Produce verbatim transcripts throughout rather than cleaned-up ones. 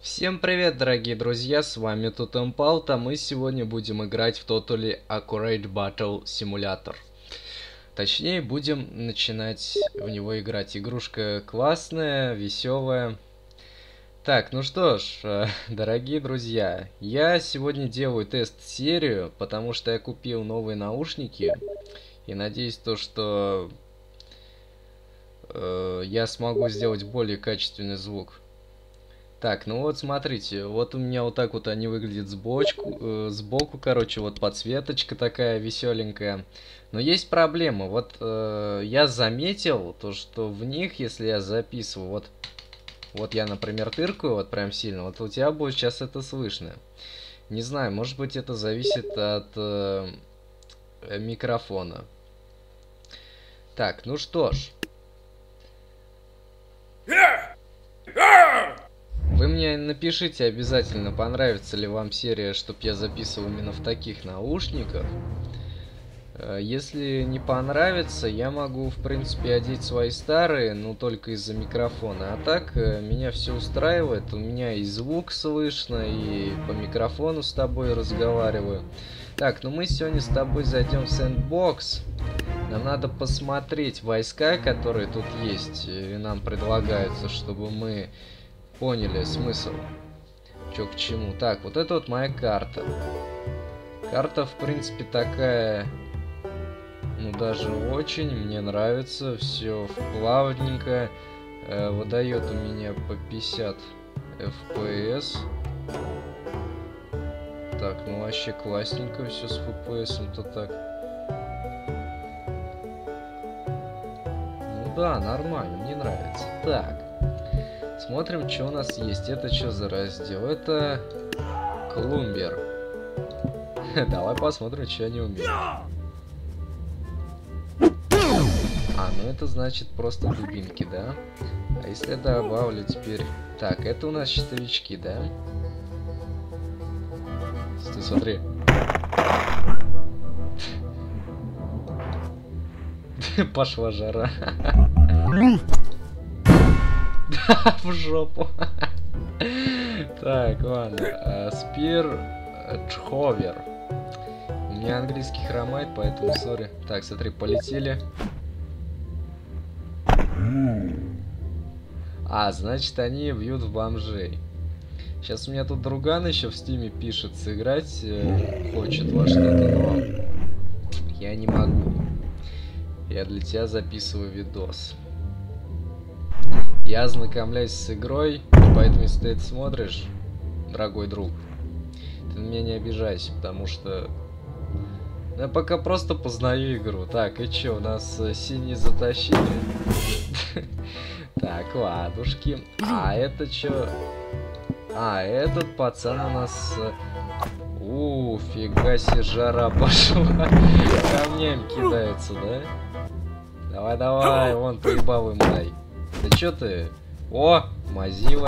Всем привет, дорогие друзья, с вами Тутемпалт, а мы сегодня будем играть в Totally Accurate Battle Simulator. Точнее, будем начинать в него играть. Игрушка классная, веселая. Так, ну что ж, дорогие друзья, я сегодня делаю тест-серию, потому что я купил новые наушники. И надеюсь то, что э, я смогу сделать более качественный звук. Так, ну вот смотрите, вот у меня вот так вот они выглядят сбоку, э, сбоку, короче, вот подсветочка такая веселенькая. Но есть проблема, вот э, я заметил то, что в них, если я записываю, вот, вот я, например, тыркаю вот прям сильно, вот у тебя будет сейчас это слышно. Не знаю, может быть это зависит от э, микрофона. Так, ну что ж. Вы мне напишите обязательно, понравится ли вам серия, чтоб я записывал именно в таких наушниках. Если не понравится, я могу, в принципе, одеть свои старые, но только из-за микрофона. А так, меня все устраивает, у меня и звук слышно, и по микрофону с тобой разговариваю. Так, ну мы сегодня с тобой зайдем в сэндбокс. Нам надо посмотреть войска, которые тут есть, и нам предлагаются, чтобы мы поняли смысл, чё к чему. Так, вот это вот моя карта. Карта, в принципе, такая, ну, даже очень мне нравится. Все плавненько. Э, выдает у меня по пятьдесят эф пи эс. Так, ну вообще классненько все с эф пи эс-то так. Ну да, нормально, мне нравится. Так. Смотрим, что у нас есть. Это что за раздел? Это Клумбер. Давай посмотрим, что они умеют. А, ну это значит просто дубинки, да? А если я добавлю теперь... Так, это у нас щитовички, да? Стой, смотри. Пошла жара. В жопу. Так, ладно. Спир Чховер. У меня английский хромает, поэтому сори. Так, смотри, полетели. А, значит, они бьют в бомжей. Сейчас у меня тут друган еще в стиме пишет, сыграть э, хочет во что-то, но я не могу. Я для тебя записываю видос. Я ознакомляюсь с игрой, поэтому если ты это смотришь, дорогой друг, ты на меня не обижайся, потому что я пока просто познаю игру. Так, и чё, у нас синие затащили? Так, ладушки. А это чё? А, этот пацан у нас... У, фига себе, жара пошла. Камнями кидается, да? Давай-давай, вон, поебал им дай. Да чё ты? О, мазила.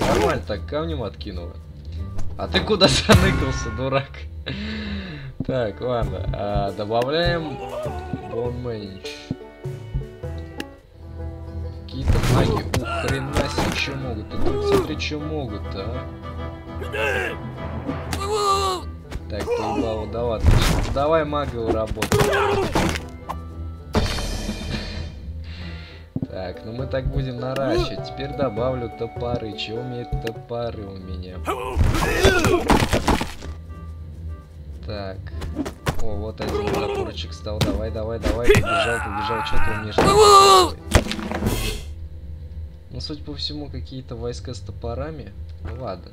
Нормально так, камнем откинула. А ты куда заныкался, дурак? Так, ладно. А, добавляем Bone. Какие-то маги. Ух, хрена себе, чё могут. Ты тут смотри, чё могут, а? Так, поебало, да ладно. Давай магию работать. Так, ну мы так будем наращивать. Теперь добавлю топоры. Чего умеют топоры у меня? Так. О, вот один топорчик стал. Давай, давай, давай. Побежал, побежал. Что ты умеешь? Ну, судя по всему, какие-то войска с топорами. Ну, ладно.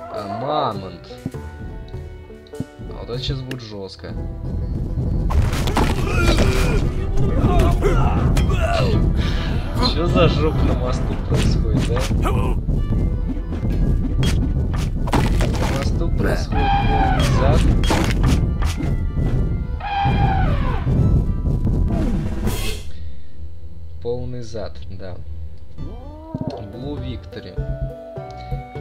А, мамонт. А вот это сейчас будет жестко. Что за жопа на мосту происходит, да? На мосту происходит назад. Полный зад, да. Blue Victory.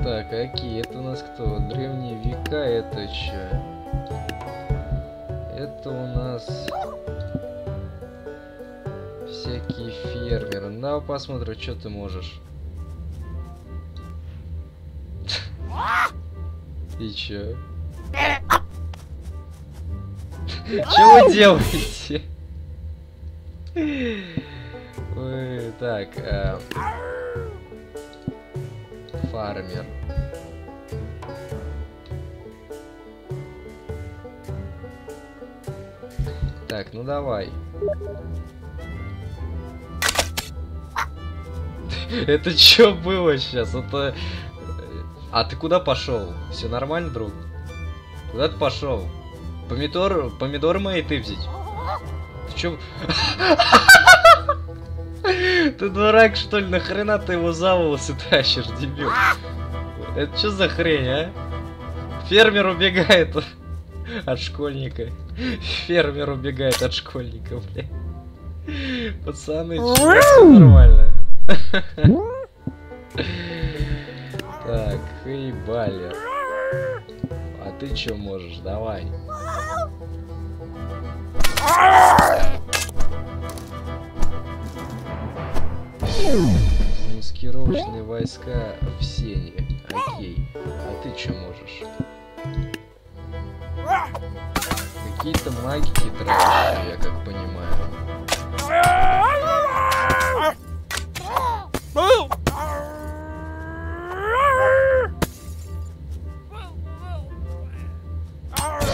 Так, окей, это у нас кто? Древние века, это что? Это у нас... всякие фермеры. Давай посмотрим, что ты можешь. И чё? Чего вы делаете? Ой, так, э, фармер. Так, ну давай. Это чё было сейчас? Это... А ты куда пошел? Все нормально, друг? Куда ты пошел? Помидор, помидор мои ты взять. Ты чё? Ты дурак, что ли? Нахрена ты его за волосы тащишь, дебил? Это что за хрень, а? Фермер убегает от школьника. Фермер убегает от школьника, бля. Пацаны, чё, все нормально. Так, хей, балер. А ты чё можешь? Давай. Маскировочные войска в сене. Окей. А ты чё можешь? Какие-то маги травы, я как понимаю.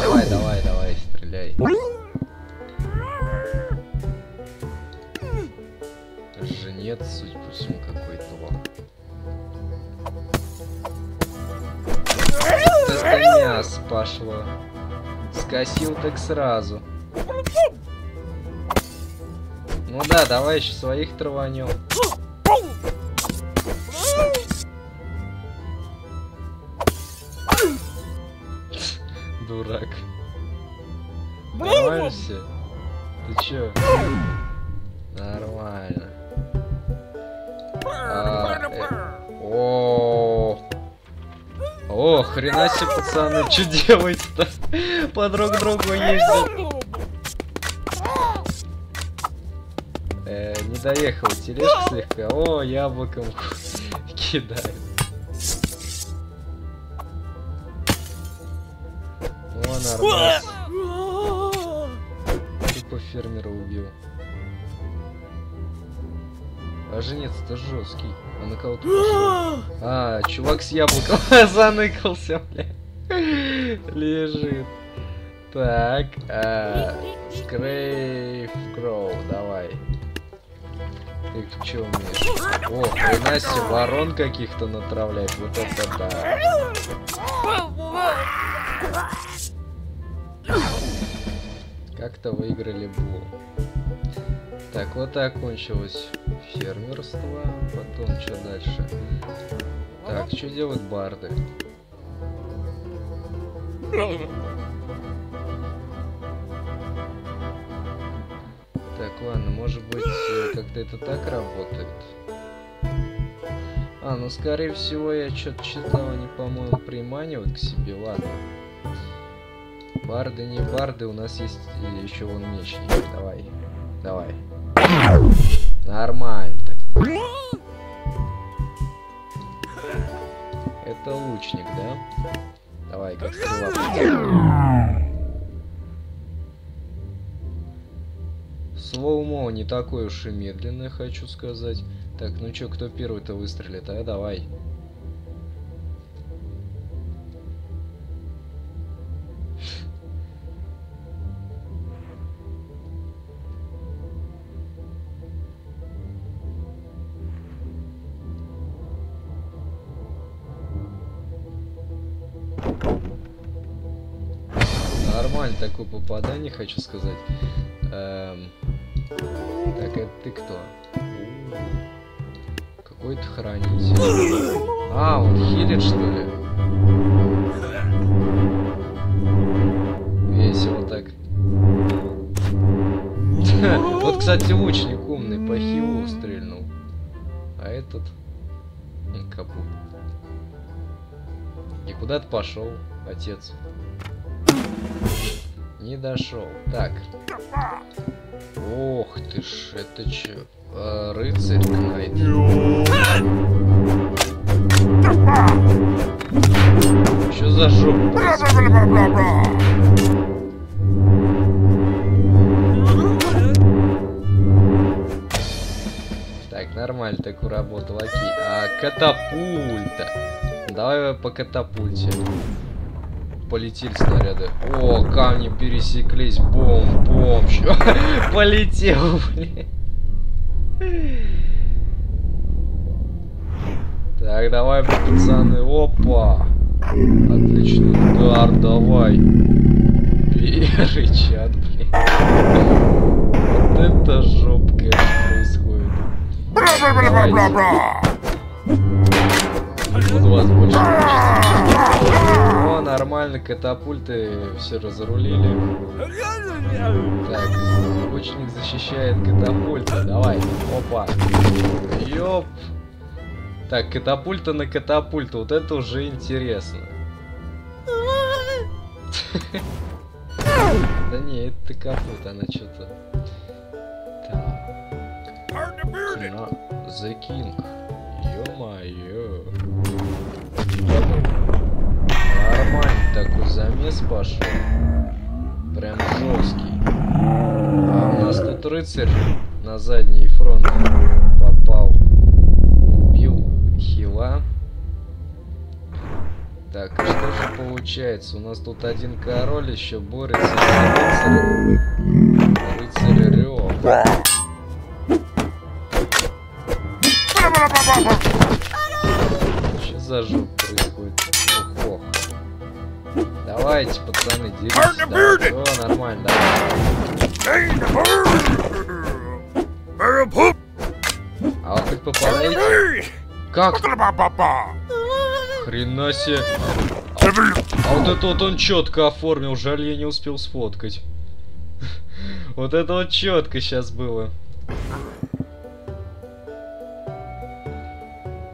Давай, давай, давай, стреляй. Женец, судя по всему, какой-то вам. Коня спашло. Скосил так сразу. Ну да, давай еще своих траванем. Дурак. Нормально все? Ты чё? Нормально. О, о, хрена себе, пацаны, что делать-то? По друг другу ездят. Не доехал тележка слегка. О, яблоком кидает. Тупо фермера убил. А женец-то жесткий. А на кого-то пошел? А, чувак с яблоком заныкался, бля. Лежит. Так, а, Скрейв Кроу, давай. Ты че умеешь? О, хрена себе, ворон каких-то натравляет. Вот это да. Как-то выиграли бул. Так, вот и окончилось фермерство. Потом, что дальше? Так, что делают барды? Так, ладно, может быть, как-то это так работает? А, ну, скорее всего, я что-то читал, они, по-моему, приманивают к себе, ладно. Барды, не барды, у нас есть еще вон мечник. Давай, давай. Нормально так. Это лучник, да? Давай, как стрела. Слоумо не такой уж и медленный, хочу сказать. Так, ну чё, кто первый-то выстрелит? А давай. Нормально такое попадание, хочу сказать. Эм... Так, это ты кто? Какой-то хранитель. А, он хилит, что ли? Весело так. Вот, кстати, лучник умный по хилу стрельнул. А этот... Капут. И куда ты пошел, отец? Не дошел. Так. Ох ты ж, это че? А, рыцарь Кнайт. зажжу. Так, нормально такую работу, лаки. А катапульта. Давай по катапульте. Полетели снаряды. О, камни пересеклись. Бом-бом. Полетел, блин. Так, давай, пацаны. Опа. Отличный удар, давай. Перечат, блин. Вот это жопка, конечно, происходит. Давайте. Буду вас больше мучить. О, нормально, катапульты все разрулили. Так, лучник защищает катапульты. Давай, опа. Ёп. Так, катапульта на катапульту. Вот это уже интересно. Да не, это капута, она что-то... Так. The King. Ё-моё. Нормально такой замес пошел. Прям жесткий. А у нас тут рыцарь на задний фронт попал. Хила. Так, что же получается? У нас тут один король еще борется с рыцарем. Рыцарь рёв. Что за жук происходит? Ох, ох. Давайте, пацаны, деритесь. Да, всё нормально, давай. А вот как попадаете? Как? Хрена себе. А, а вот это вот он четко оформил. Жаль, я не успел сфоткать. Вот это вот четко сейчас было.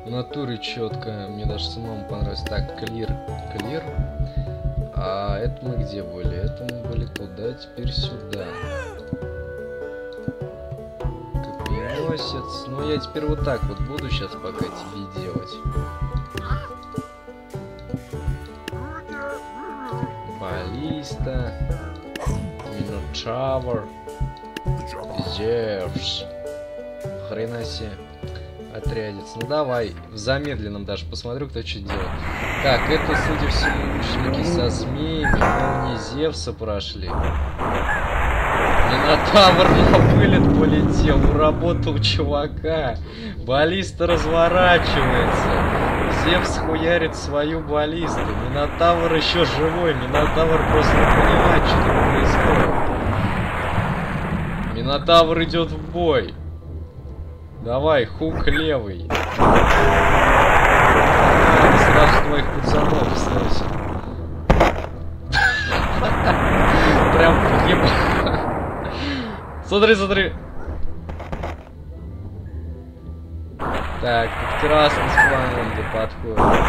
В натуре четко. Мне даже самому понравилось. Так, клир. Клир. А это мы где были? Это мы были туда, теперь сюда. Месяц. Ну я теперь вот так вот буду сейчас пока тебе делать. Баллиста. Минотавр. Зевс. Хрена себе. Отрядец. Ну давай. В замедленном даже посмотрю, кто что делает. Так, это, судя по всему, лучники со змеями. Но не Зевса прошли. Минотавр на вылет полетел, уработал чувака. Баллиста разворачивается. Зевс хуярит свою баллисту. Минотавр еще живой. Минотавр просто не понимает, что там происходит. Минотавр идет в бой. Давай, хук левый. Надо сразу твоих пацанов сносить. Прям ебать. Смотри, смотри. Так, тут красный с флангом подходит.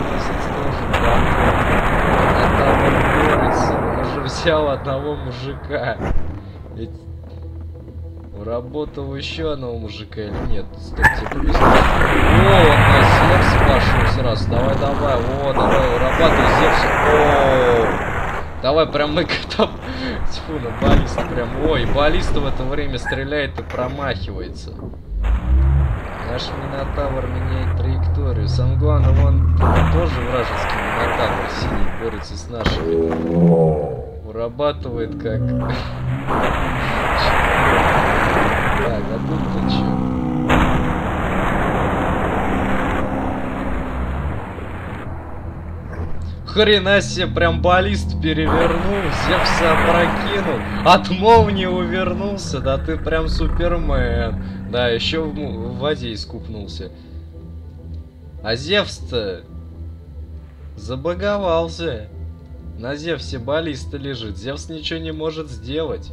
Месяц тоже подходит. Там он борется. Он уже взял одного мужика. Ведь... Уработал еще одного мужика или нет? Стоп, типа, без... О, он на Зевс пошел сразу. Давай, давай. О, давай, урабатывай Зевс. О. Давай прям на катап... Тьфу, на баллиста прям... Ой, баллиста в это время стреляет и промахивается. Наш Минотавр меняет траекторию. Самое главное, он тоже вражеский Минотавр синий борется с нашими. Урабатывает как... Так, а тут-то чё? Хрена себе, прям баллист перевернул, Зевса опрокинул, от молнии увернулся, да ты прям супермен. Да, еще в, в воде искупнулся. А Зевс-то забаговался. На Зевсе баллиста лежит, Зевс ничего не может сделать.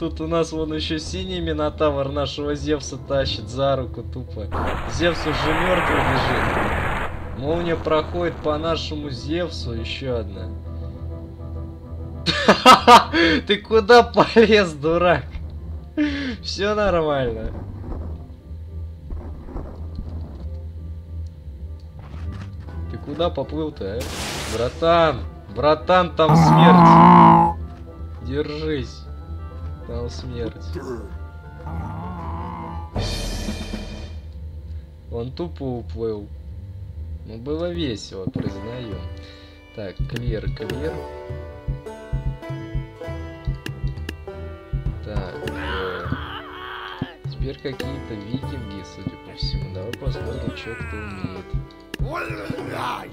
Тут у нас вон еще синий Минотавр нашего Зевса тащит за руку тупо. Зевс уже мертвый лежит. Молния проходит по нашему Зевсу, еще одна. Ты куда полез, дурак? Все нормально. Куда поплыл-то, э? Братан! Братан, там смерть! Держись! Там смерть. Он тупо уплыл. Ну, было весело, признаю. Так, клир, клир. Так. Э, теперь какие-то викинги, судя по всему. Давай посмотрим, что кто умеет.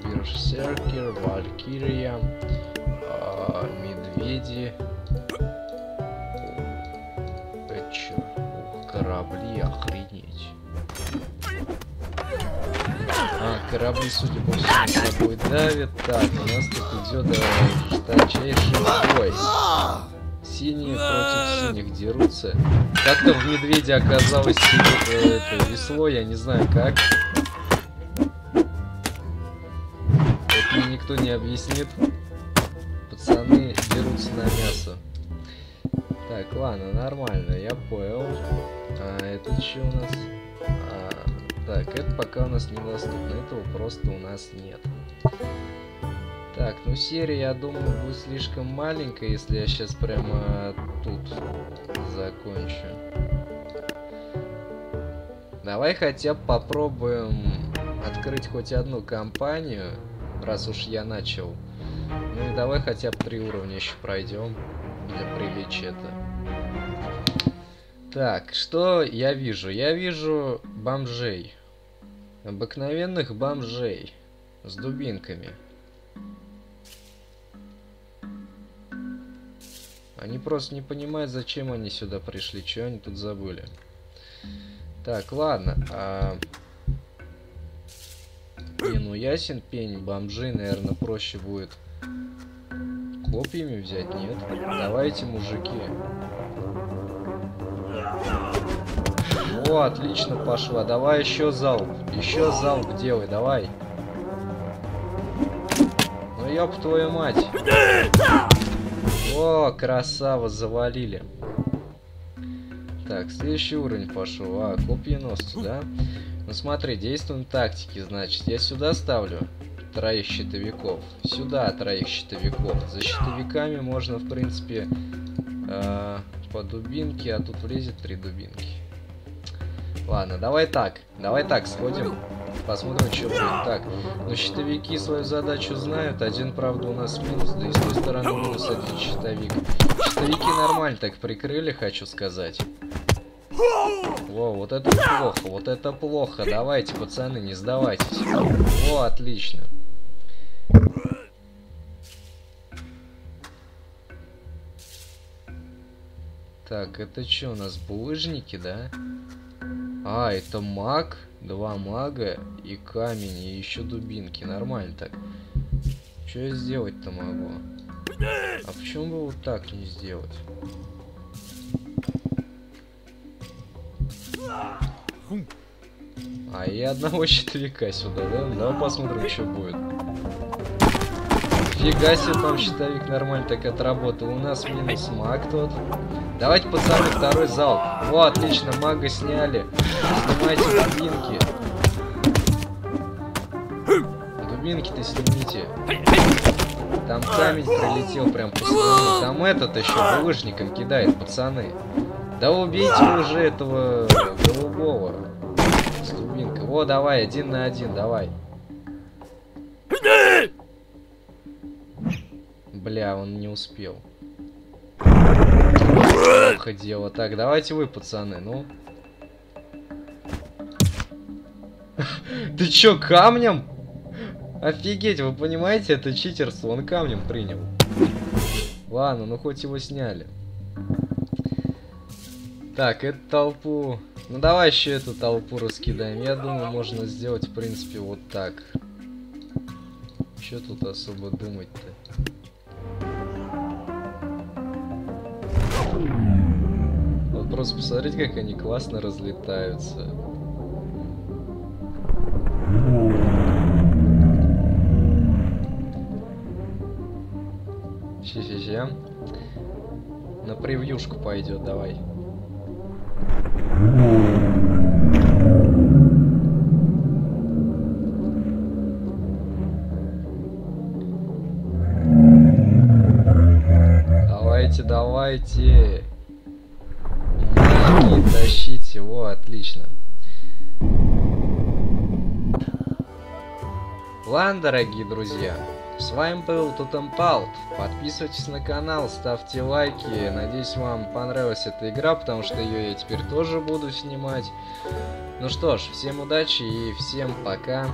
Берсеркер, Валькирия, э, медведи. Это чё? Корабли, охренеть. А, корабли, судя по всему, с собой давят. Так, у нас тут идет жесточайший бой. Синие против синих дерутся. Как-то в медведя оказалось это весло, я не знаю как. Это мне никто не объяснит. Пацаны дерутся на мясо. Так, ладно, нормально, я понял. А, это что у нас? А, так, это пока у нас недоступно, этого просто у нас нет. Так, ну серия, я думаю, будет слишком маленькая, если я сейчас прямо тут закончу. Давай хотя бы попробуем открыть хоть одну компанию, раз уж я начал. Ну и давай хотя бы три уровня еще пройдем для приличия-то. Так, что я вижу? Я вижу бомжей. Обыкновенных бомжей. С дубинками. Они просто не понимают, зачем они сюда пришли, чего они тут забыли. Так, ладно. А... Не, ну ясен пень, бомжи, наверное, проще будет копьями взять, нет? Давайте, мужики. О, отлично пошла. Давай еще залп. Еще залп делай, давай. Ну ёб твою мать. О, красава, завалили. Так, следующий уровень пошел. А, копьеносцы, да? Ну смотри, действуем тактики, значит. Я сюда ставлю троих щитовиков. Сюда троих щитовиков. За щитовиками можно, в принципе, э, по дубинке, а тут влезет три дубинки. Ладно, давай так. Давай так, сходим. Посмотрим, что будет. Так, ну щитовики свою задачу знают. Один, правда, у нас минус, да и с той стороны минус один щитовик. Щитовики нормально так прикрыли, хочу сказать. Во, вот это плохо, вот это плохо. Давайте, пацаны, не сдавайтесь. О, отлично. Так, это что у нас, булыжники, да? А, это маг. Два мага и камень, и еще дубинки. Нормально так. Что я сделать-то могу? А почему бы вот так не сделать? А, и одного щитовика сюда, да? Давай посмотрим, что будет. Фига себе, там щитовик нормально так отработал. У нас минус маг тот. Давайте, пацаны, второй залп. О, отлично, мага сняли. Снимайте дубинки. Дубинки-то снимите. Там камень прилетел прям по сторону. Там этот еще булыжником кидает, пацаны. Да убейте уже этого голубого с дубинкой. О, давай, один на один, давай. Бля, он не успел. Плохо дело. Так, давайте вы, пацаны, ну. Ты чё, камнем? Офигеть, вы понимаете, это читерство, он камнем принял. Ладно, ну хоть его сняли. Так, эту толпу... Ну давай еще эту толпу раскидаем. Я думаю, можно сделать, в принципе, вот так. Чё тут особо думать-то? Просто посмотрите, как они классно разлетаются. Ща-ща-ща. На превьюшку пойдет, давай. давайте, давайте. Маги, тащите его, отлично. Ладно, дорогие друзья, с вами был Тутемпалт. Подписывайтесь на канал, ставьте лайки. Надеюсь, вам понравилась эта игра, потому что ее я теперь тоже буду снимать. Ну что ж, всем удачи и всем пока.